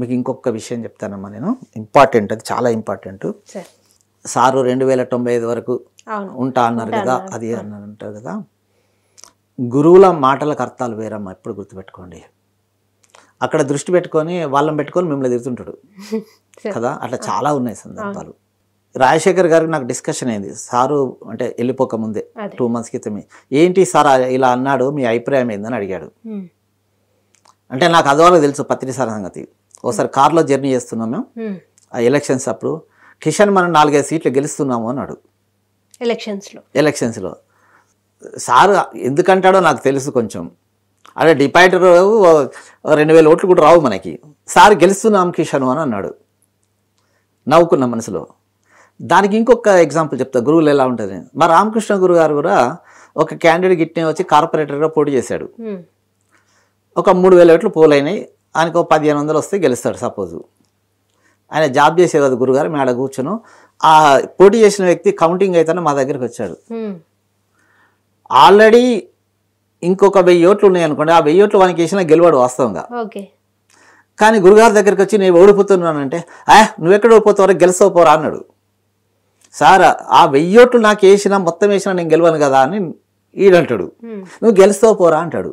మీకు ఇంకొక విషయం చెప్తానమ్మా నేను, ఇంపార్టెంట్, అది చాలా ఇంపార్టెంట్. సారు 2095 వరకు ఉంటా అన్నారు కదా, అది అన్నారు అంటారు కదా. గురువుల మాటలకు అర్థాలు వేరమ్మా, ఎప్పుడు గుర్తుపెట్టుకోండి. అక్కడ దృష్టి పెట్టుకొని వాళ్ళని పెట్టుకొని మిమ్మల్ని తిరుగుతుంటాడు కదా, అట్లా చాలా ఉన్నాయి సందర్భాలు. రాజశేఖర్ గారికి నాకు డిస్కషన్ అయింది సారు అంటే వెళ్ళిపోక ముందే 2 months క్రితమే. ఏంటి సార్ ఇలా అన్నాడు, మీ అభిప్రాయం ఏందని అడిగాడు. అంటే నాకు అదోలో తెలుసు పత్రిసార సంగతి. ఒకసారి కార్లో జర్నీ చేస్తున్నాం మేము ఆ ఎలక్షన్స్ అప్పుడు, కిషన్ మనం 4-5 seats గెలుస్తున్నాము అన్నాడు ఎలక్షన్స్లో. సార్ ఎందుకంటాడో నాకు తెలుసు కొంచెం, అదే డిపాయిటర్ 2000 votes కూడా రావు మనకి, సార్ గెలుస్తున్నాం కిషను అని అన్నాడు. నవ్వుకున్న మనసులో. దానికి ఇంకొక ఎగ్జాంపుల్ చెప్తా, గురువులు ఎలా ఉంటుంది. మా రామకృష్ణ గురువు గారు కూడా ఒక క్యాండిడేట్ గిట్నే వచ్చి కార్పొరేటర్గా పోటీ చేశాడు. ఒక 3000 votes పోలైనాయి, ఆయనకు 1500 వస్తే గెలుస్తాడు సపోజు. ఆయన జాబ్ చేసేది అది గురుగారు, మేడ కూర్చొని ఆ పోటీ చేసిన వ్యక్తి కౌంటింగ్ అయితేనే మా దగ్గరికి వచ్చాడు. ఆల్రెడీ ఇంకొక 1000 votes ఉన్నాయి అనుకోండి, ఆ 1000 votes వానికి వేసినా గెలవాడు వాస్తవంగా. కానీ గురుగారి దగ్గరికి వచ్చి నేను ఓడిపోతున్నానంటే, నువ్వెక్కడ ఓడిపోతావరా గెలుస్తావు పోరా అన్నాడు. సార్ ఆ 1000 votes నాకు వేసినా మొత్తం వేసినా నేను గెలవను కదా అని ఈడంటాడు, నువ్వు గెలుస్తావు పోరా అంటాడు.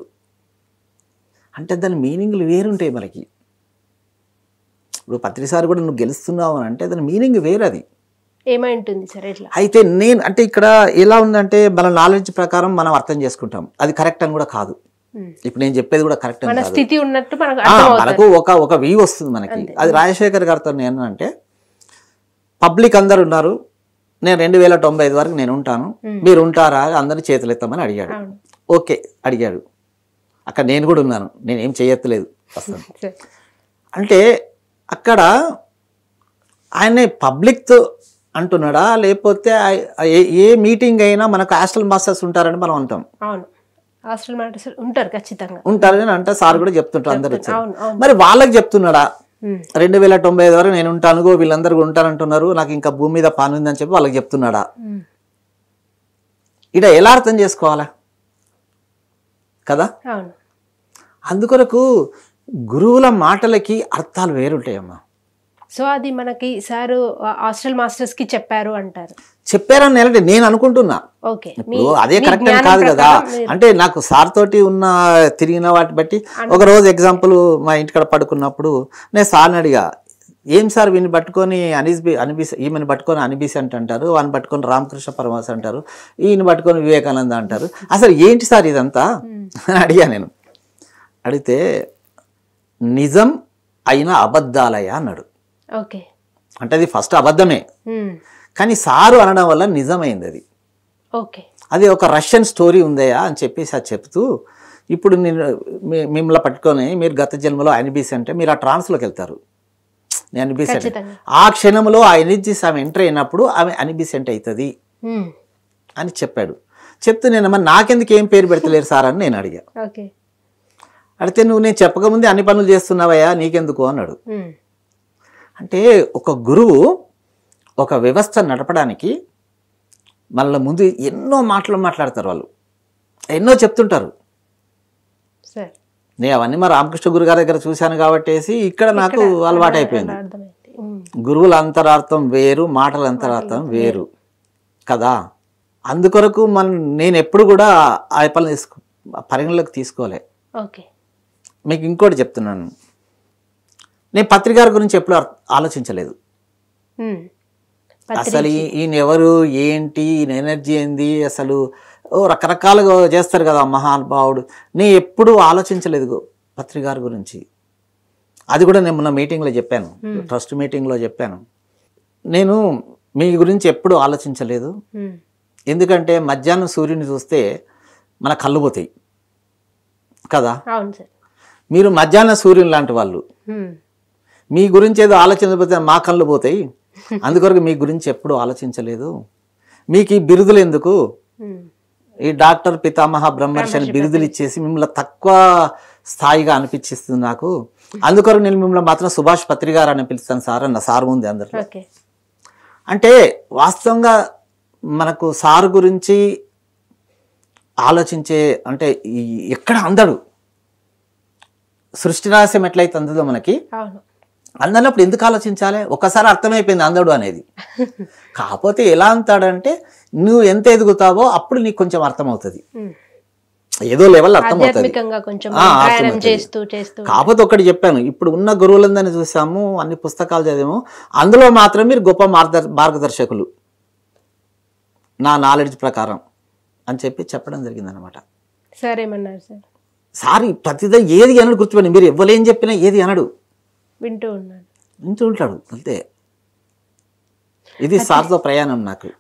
అంటే దాని మీనింగ్లు వేరుంటాయి మనకి. ఇప్పుడు పత్రిసారి కూడా నువ్వు గెలుస్తున్నావు అని అంటే దాని మీనింగ్ వేరు, అది ఏమై ఉంటుంది సరే. అయితే నేను అంటే ఇక్కడ ఎలా ఉందంటే మన నాలెడ్జ్ ప్రకారం మనం అర్థం చేసుకుంటాం, అది కరెక్ట్ అని కూడా కాదు. ఇప్పుడు నేను చెప్పేది కూడా కరెక్ట్ అని కాదు, మనకు ఒక వ్యూ వస్తుంది మనకి. అది రాజశేఖర్ గారితో ఏంటంటే, పబ్లిక్ అందరు ఉన్నారు, నేను 2095 వరకు నేను ఉంటాను, మీరు ఉంటారా అందరినీ చేతులు ఎత్తామని అడిగాడు. ఓకే అడిగాడు. అక్కడ నేను కూడా ఉన్నాను, నేనేం చేయలేదు అసలు. అంటే అక్కడ ఆయనే పబ్లిక్తో అంటున్నాడా, లేకపోతే ఏ మీటింగ్ అయినా మనకు హాస్టల్ మాస్టర్స్ ఉంటారని మనం అంటాం. హాస్టల్ మాస్టర్స్ ఉంటారు ఖచ్చితంగా, ఉంటారని అంటే సార్ కూడా చెప్తుంటారు అందరూ. మరి వాళ్ళకి చెప్తున్నాడా 2095 వరకు నేను ఉంటానుగో, వీళ్ళందరూ ఉంటానంటున్నారు, నాకు ఇంకా భూమి మీద పానుంది అని చెప్పి వాళ్ళకి చెప్తున్నాడా? ఇక ఎలా అర్థం చేసుకోవాలా కదా. అందుకొరకు గురువుల మాటలకి అర్థాలు వేరుంటాయమ్మా. సో అది మనకి సారు హాస్టల్ మాస్టర్స్ కి చెప్పారు అంటారు, చెప్పారని అంటే నేను అనుకుంటున్నా. ఇప్పుడు అదే కరెక్ట్ కాదు కదా, అంటే నాకు సార్ తోటి ఉన్న తిరిగిన వాటి బట్టి. ఒక రోజు ఎగ్జాంపుల్, మా ఇంటికాడ పడుకున్నప్పుడు నేను సార్ని అడిగా, ఏం సార్ వీని పట్టుకొని ఈమెను పట్టుకొని అనిబీసి అంటారు, వాని పట్టుకొని రామకృష్ణ పరమహంస అంటారు, ఈయన పట్టుకొని వివేకానంద అంటారు, అసలు ఏంటి సార్ ఇదంతా అని అడిగా నేను. అడిగితే నిజం అయిన అబద్ధాలయ అన్నాడు. అంటే అది ఫస్ట్ అబద్ధమే, కానీ సారు అనడం వల్ల నిజమైంది అది. అది ఒక రష్యన్ స్టోరీ ఉందయా అని చెప్పేసి అది చెప్తూ, ఇప్పుడు నేను మిమ్మల్ని పట్టుకొని మీరు గత జన్మలో అనిబీసి అంటే మీరు ఆ ట్రాన్స్లోకి వెళ్తారు, నేను అనిబీసెంట్. ఆ క్షణంలో ఆ ఎనర్జీస్ ఆమె ఎంటర్ అయినప్పుడు ఆమె అనిబీసెంట్ అవుతుంది అని చెప్పాడు. చెప్తే నేనమ్మా నాకెందుకు ఏం పేరు పెడతలేరు సార్ అని నేను అడిగా. అడిగితే నువ్వు నేను చెప్పకముందే అన్ని పనులు చేస్తున్నావయ్యా నీకెందుకు అన్నాడు. అంటే ఒక గురువు ఒక వ్యవస్థ నడపడానికి మళ్ళీ ముందు ఎన్నో మాటలు మాట్లాడతారు, వాళ్ళు ఎన్నో చెప్తుంటారు. నేను అవన్నీ మా రామకృష్ణ గురు గారి దగ్గర చూశాను కాబట్టి ఇక్కడ నాకు అలవాటు అయిపోయింది. గురువుల అంతరార్థం వేరు, మాటల అంతరార్థం వేరు కదా. అందుకొరకు నేను ఎప్పుడు కూడా ఆ పనులు పరిగణలోకి తీసుకోలే. మీకు ఇంకోటి చెప్తున్నాను, నేను పత్రికారి గురించి ఎప్పుడు ఆలోచించలేదు అసలు. ఈయన ఎవరు, ఏంటి ఈయన ఎనర్జీ ఏంది అసలు, రకరకాలుగా చేస్తారు కదా మహానుభావుడు, నేను ఎప్పుడూ ఆలోచించలేదు పత్రికారి గురించి. అది కూడా నేను మొన్న మీటింగ్లో చెప్పాను, ట్రస్ట్ మీటింగ్లో చెప్పాను, నేను మీ గురించి ఎప్పుడూ ఆలోచించలేదు. ఎందుకంటే మధ్యాహ్నం సూర్యుని చూస్తే మన కళ్ళు పోతాయి కదా. మీరు మధ్యాహ్నం సూర్యుని లాంటి వాళ్ళు, మీ గురించి ఏదో ఆలోచించకపోతే మా కళ్ళు పోతాయి. అందుకొరకు మీ గురించి ఎప్పుడూ ఆలోచించలేదు. మీకు ఈ బిరుదులు ఎందుకు, ఈ డాక్టర్ పితామహ బ్రహ్మర్షి అని బిరుదులు ఇచ్చేసి మిమ్మల్ని తక్కువ స్థాయిగా అనిపించిస్తుంది నాకు. అందుకొరకు నేను మిమ్మల్ని మాత్రం సుభాష్ పత్రిజీ గారు అని పిలుస్తాను సార్ అన్న సార్ ఉంది అందరిలో. అంటే వాస్తవంగా మనకు సార్ గురించి ఆలోచించే అంటే ఎక్కడ అందడు సృష్టి రహస్యం ఎట్లయితే అందుదో మనకి, అందరినప్పుడు ఎందుకు ఆలోచించాలి? ఒక్కసారి అర్థమైపోయింది అందడు అనేది. కాకపోతే ఎలా అంటాడంటే నువ్వు ఎంత ఎదుగుతావో అప్పుడు నీకు కొంచెం అర్థమవుతుంది, ఏదో లెవెల్ అర్థమవుతుంది. కాకపోతే ఒకటి చెప్పాను, ఇప్పుడు ఉన్న గురువులందరినీ చూసాము, అన్ని పుస్తకాలు చదివాము, అందులో మాత్రం మీరు గొప్ప మార్గదర్శకులు నా నాలెడ్జ్ ప్రకారం అని చెప్పి చెప్పడం జరిగింది అనమాట. సరేమన్నారు సార్. సారీ ప్రతిదే ఏది అనడు గుర్తుపెట్టి, మీరు ఇవ్వలేం చెప్పినా ఏది అనడు, వింటూ ఉంటాడు అంతే. ఇది సార్తో ప్రయాణం నాకు.